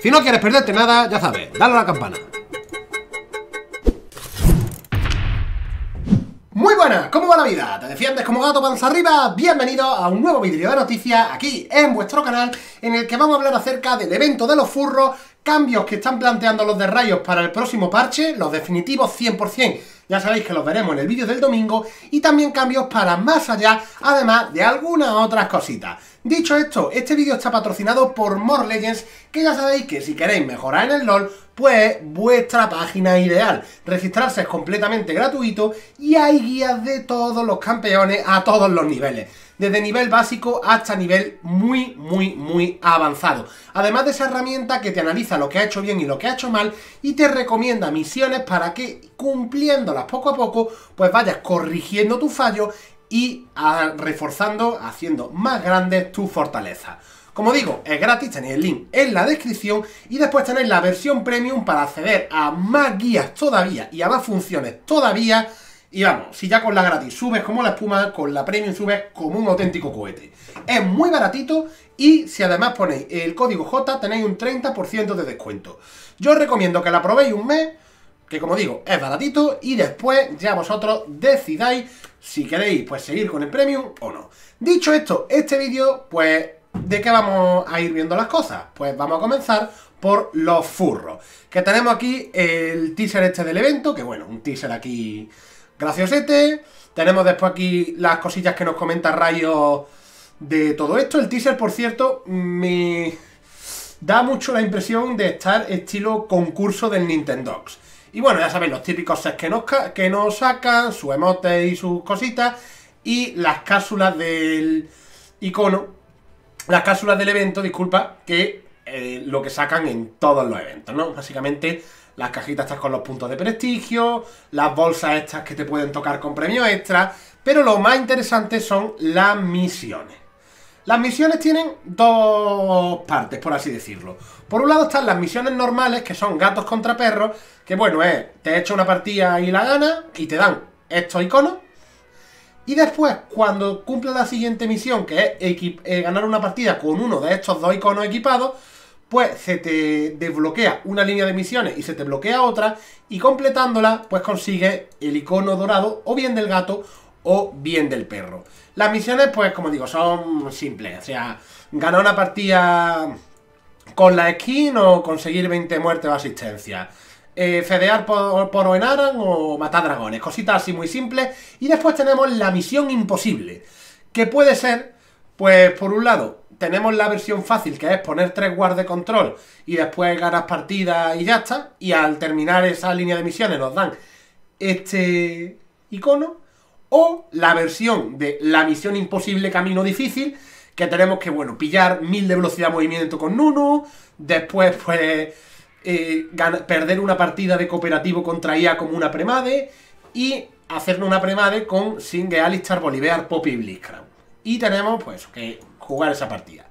Si no quieres perderte nada, ya sabes, dale a la campana. Muy buenas, ¿cómo va la vida? ¿Te defiendes como gato panza arriba? Bienvenido a un nuevo vídeo de noticias aquí en vuestro canal, en el que vamos a hablar acerca del evento de los furros, cambios que están planteando los de Riot para el próximo parche, los definitivos 100%, ya sabéis que los veremos en el vídeo del domingo, y también cambios para más allá, además de algunas otras cositas. Dicho esto, este vídeo está patrocinado por More Legends, que ya sabéis que si queréis mejorar en el LOL, pues vuestra página ideal. Registrarse es completamente gratuito y hay guías de todos los campeones a todos los niveles, desde nivel básico hasta nivel muy avanzado. Además de esa herramienta que te analiza lo que ha hecho bien y lo que ha hecho mal y te recomienda misiones para que, cumpliéndolas poco a poco, pues vayas corrigiendo tus fallos y reforzando, haciendo más grandes tus fortalezas. Como digo, es gratis, tenéis el link en la descripción y después tenéis la versión premium para acceder a más guías todavía y a más funciones todavía. Y vamos, si ya con la gratis subes como la espuma, con la premium subes como un auténtico cohete. Es muy baratito y si además ponéis el código J tenéis un 30% de descuento. Yo os recomiendo que la probéis un mes, que como digo, es baratito, y después ya vosotros decidáis si queréis pues seguir con el premium o no. Dicho esto, este vídeo pues... ¿de qué vamos a ir viendo las cosas? Pues vamos a comenzar por los furros, que tenemos aquí el teaser este del evento, que bueno, un teaser aquí graciosete. Tenemos después aquí las cosillas que nos comenta Rayo de todo esto. El teaser, por cierto, me da mucho la impresión de estar estilo concurso del Nintendogs. Y bueno, ya sabéis, los típicos sets que nos sacan, sus emotes y sus cositas, y las cápsulas del icono. Las cápsulas del evento, disculpa, que lo que sacan en todos los eventos, ¿no? Básicamente, las cajitas estas con los puntos de prestigio, las bolsas estas que te pueden tocar con premios extra, pero lo más interesante son las misiones. Las misiones tienen dos partes, por así decirlo. Por un lado están las misiones normales, que son gatos contra perros, que bueno, es, te echa una partida y la gana, y te dan estos iconos. Y después, cuando cumpla la siguiente misión, que es ganar una partida con uno de estos dos iconos equipados, pues se te desbloquea una línea de misiones y se te bloquea otra, y completándola, pues consigues el icono dorado, o bien del gato, o bien del perro. Las misiones, pues como digo, son simples, o sea, ganar una partida con la skin o conseguir 20 muertes o asistencia. Fedear por Oenaran o matar dragones, cositas así muy simples. Y después tenemos la misión imposible, que puede ser, pues por un lado, tenemos la versión fácil, que es poner 3 guards de control y después ganas partidas y ya está, y al terminar esa línea de misiones nos dan este icono, o la versión de la misión imposible camino difícil, que tenemos que, bueno, pillar 1000 de velocidad de movimiento con Nuno, después pues... perder una partida de cooperativo contra IA como una premade, y hacernos una premade con Singe, Alistar, Bolívar, Poppy y Blitzcrank. Y tenemos pues que jugar esa partida.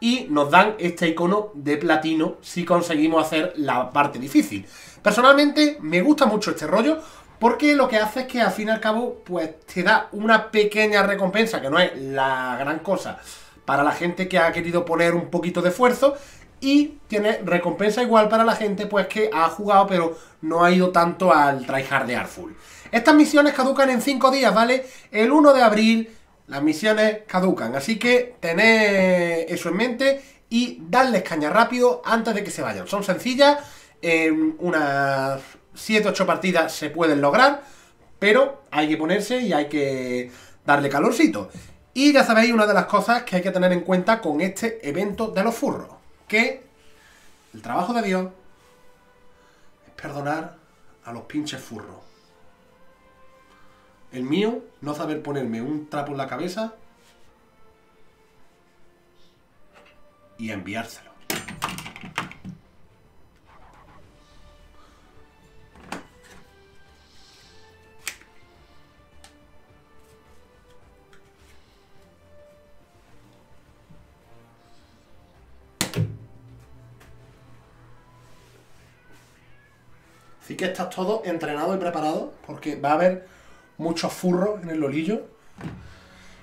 Y nos dan este icono de platino si conseguimos hacer la parte difícil. Personalmente me gusta mucho este rollo, porque lo que hace es que al fin y al cabo pues te da una pequeña recompensa, que no es la gran cosa, para la gente que ha querido poner un poquito de esfuerzo. Y tiene recompensa igual para la gente pues que ha jugado pero no ha ido tanto al tryhardear full. Estas misiones caducan en 5 días, ¿vale? El 1 de abril las misiones caducan, así que tened eso en mente y dadles caña rápido antes de que se vayan. Son sencillas, en unas 7-8 partidas se pueden lograr, pero hay que ponerse y hay que darle calorcito. Y ya sabéis una de las cosas que hay que tener en cuenta con este evento de los furros, que el trabajo de Dios es perdonar a los pinches furros. El mío, no saber ponerme un trapo en la cabeza y enviárselo. Así que estás todo entrenado y preparado, porque va a haber muchos furros en el lolillo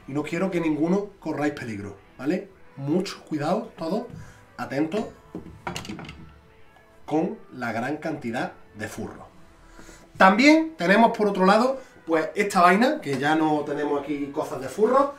y no quiero que ninguno corráis peligro, ¿vale? Mucho cuidado, todo, atento. con la gran cantidad de furros. También tenemos por otro lado, pues esta vaina, que ya no tenemos aquí cosas de furros,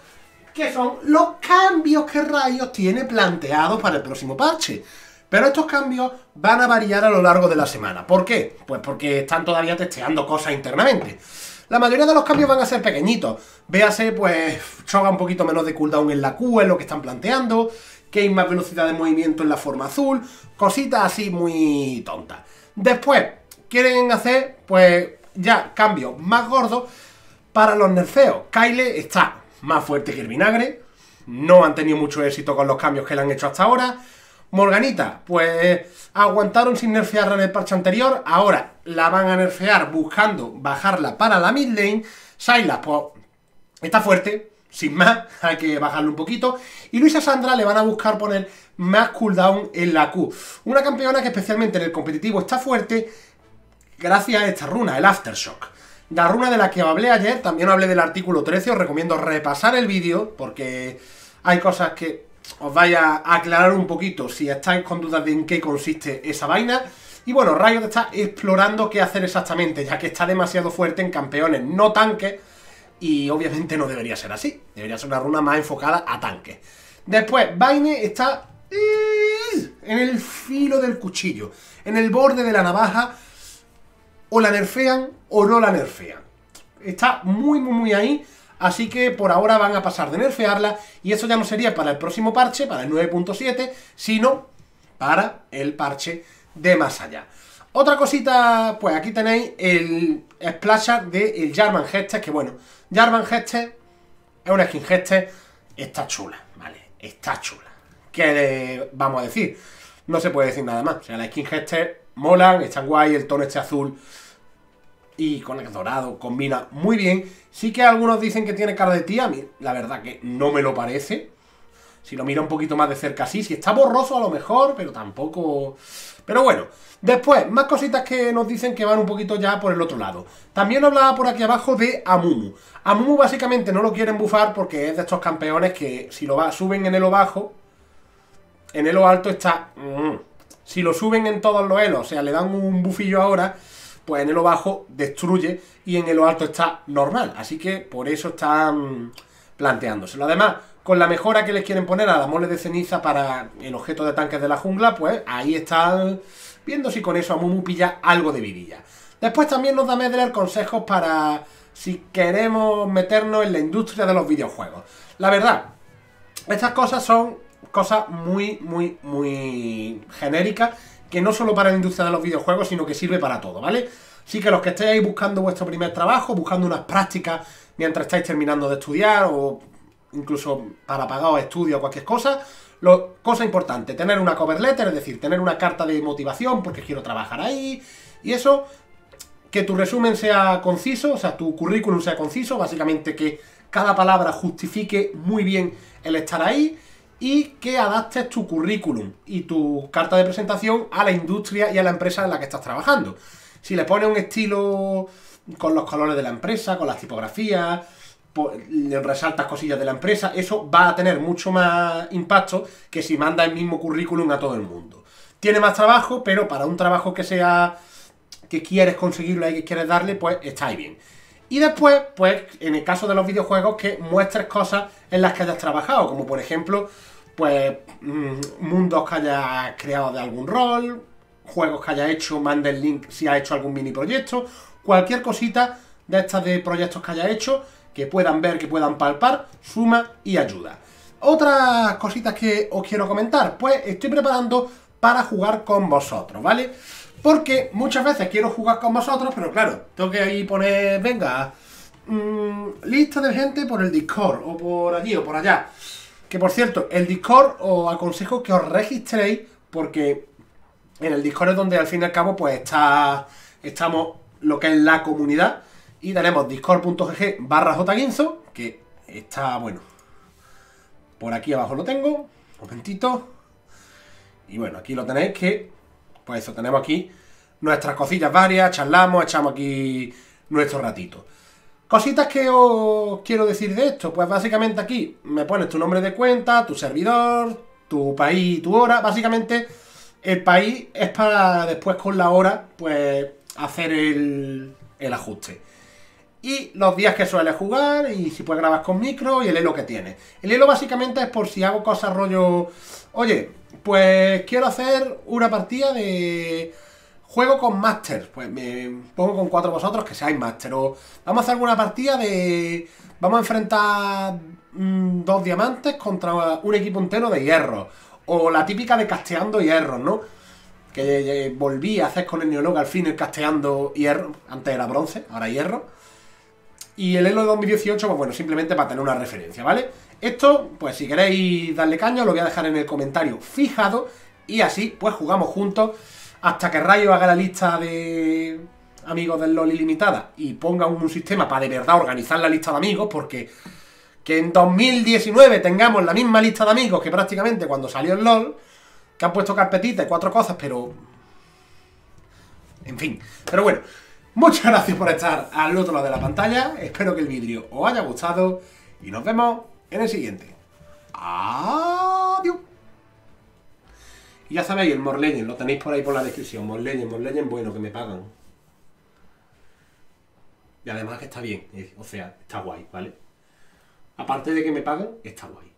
que son los cambios que Riot tiene planteados para el próximo parche. Pero estos cambios van a variar a lo largo de la semana. ¿Por qué? Pues porque están todavía testeando cosas internamente. La mayoría de los cambios van a ser pequeñitos. Véase, pues, Cho un poquito menos de cooldown en la Q, es lo que están planteando. Que hay más velocidad de movimiento en la forma azul. Cositas así muy tontas. Después, quieren hacer, pues, ya cambios más gordos para los nerfeos. Kayle está más fuerte que el vinagre. No han tenido mucho éxito con los cambios que le han hecho hasta ahora. Morganita, pues aguantaron sin nerfearla en el parche anterior. Ahora la van a nerfear buscando bajarla para la mid lane. Sylas, pues está fuerte, sin más, hay que bajarlo un poquito. Y Luisa Sandra le van a buscar poner más cooldown en la Q. Una campeona que especialmente en el competitivo está fuerte gracias a esta runa, el Aftershock. La runa de la que hablé ayer, también hablé del artículo 13. Os recomiendo repasar el vídeo porque hay cosas que os vaya a aclarar un poquito si estáis con dudas de en qué consiste esa vaina. Y bueno, Riot está explorando qué hacer exactamente, ya que está demasiado fuerte en campeones no tanques. Y obviamente no debería ser así. Debería ser una runa más enfocada a tanques. Después, Vayne está en el filo del cuchillo, en el borde de la navaja. O la nerfean o no la nerfean. Está muy, muy, muy ahí. Así que por ahora van a pasar de nerfearla. Y eso ya no sería para el próximo parche, para el 9.7, sino para el parche de más allá. Otra cosita, pues aquí tenéis el splasher del Jarvan Gester. Que bueno, Jarvan Gester es una skin Gester. Está chula, ¿vale? Está chula. ¿Qué le vamos a decir? No se puede decir nada más. O sea, la skin Gester molan, están guay, el tono este azul y con el dorado combina muy bien. Sí que algunos dicen que tiene cara de tía. A mí la verdad que no me lo parece. Si lo mira un poquito más de cerca, sí. Si está borroso a lo mejor, pero tampoco. Pero bueno, después más cositas que nos dicen que van un poquito ya por el otro lado. También hablaba por aquí abajo de Amumu. Amumu básicamente no lo quieren bufar porque es de estos campeones que si lo suben en elo bajo, en elo alto está. Si lo suben en todos los elos, o sea, le dan un bufillo ahora, pues en elo bajo destruye y en elo alto está normal. Así que por eso están planteándoselo. Además, con la mejora que les quieren poner a la mole de ceniza para el objeto de tanques de la jungla, pues ahí están viendo si con eso Amumu pilla algo de vidilla. Después también nos da Medler consejos para si queremos meternos en la industria de los videojuegos. La verdad, estas cosas son cosas muy, muy, muy genéricas, que no solo para la industria de los videojuegos, sino que sirve para todo, ¿vale? Así que los que estéis buscando vuestro primer trabajo, buscando unas prácticas mientras estáis terminando de estudiar o incluso para pagaros estudios o cualquier cosa, cosa importante, tener una cover letter, es decir, tener una carta de motivación porque quiero trabajar ahí y eso, que tu resumen sea conciso, o sea, tu currículum sea conciso, básicamente que cada palabra justifique muy bien el estar ahí. Y que adaptes tu currículum y tu carta de presentación a la industria y a la empresa en la que estás trabajando. Si le pones un estilo con los colores de la empresa, con las tipografías, le resaltas cosillas de la empresa, eso va a tener mucho más impacto que si mandas el mismo currículum a todo el mundo. Tiene más trabajo, pero para un trabajo que sea que quieres conseguirlo y que quieres darle, pues está ahí bien. Y después, pues, en el caso de los videojuegos, que muestres cosas en las que hayas trabajado, como por ejemplo, pues, mundos que hayas creado de algún rol, juegos que hayas hecho, manda el link si has hecho algún mini proyecto, cualquier cosita de estas de proyectos que hayas hecho, que puedan ver, que puedan palpar, suma y ayuda. Otras cositas que os quiero comentar, pues, estoy preparando para jugar con vosotros, ¿vale? Porque muchas veces quiero jugar con vosotros, pero claro, tengo que ahí poner, venga, lista de gente por el Discord, o por allí, o por allá. Que por cierto, el Discord os aconsejo que os registréis, porque en el Discord es donde al fin y al cabo pues estamos lo que es la comunidad. Y tenemos discord.gg/jguinzo, que está, bueno, por aquí abajo lo tengo, un momentito. Y bueno, aquí lo tenéis que... Pues eso, tenemos aquí nuestras cosillas varias, charlamos, echamos aquí nuestro ratito. Cositas que os quiero decir de esto, pues básicamente aquí me pones tu nombre de cuenta, tu servidor, tu país, tu hora, básicamente El país es para después con la hora, pues, hacer el ajuste. Y los días que suele jugar, y si puedes grabar con micro, y el elo que tiene. El elo básicamente es por si hago cosas rollo... Oye, pues quiero hacer una partida de... Juego con Master, pues me pongo con cuatro vosotros que seáis Master. O vamos a hacer alguna partida de... Vamos a enfrentar dos diamantes contra un equipo entero de hierro. O la típica de casteando hierros, ¿no? Que volví a hacer con el Neologa al fin el casteando hierro. Antes era bronce, ahora hierro. Y el Elo de 2018, pues bueno, simplemente para tener una referencia, ¿vale? Esto, pues si queréis darle caña, lo voy a dejar en el comentario fijado. Y así, pues jugamos juntos. Hasta que Rayo haga la lista de amigos del LOL ilimitada y ponga un sistema para de verdad organizar la lista de amigos, porque que en 2019 tengamos la misma lista de amigos que prácticamente cuando salió el LOL, que han puesto carpetitas y cuatro cosas, pero... En fin, pero bueno, muchas gracias por estar al otro lado de la pantalla, espero que el vídeo os haya gustado y nos vemos en el siguiente. Adiós. Y ya sabéis, el More Legends, lo tenéis por ahí por la descripción. More Legends, bueno, que me pagan. Y además que está bien, o sea, está guay, ¿vale? Aparte de que me pagan, está guay.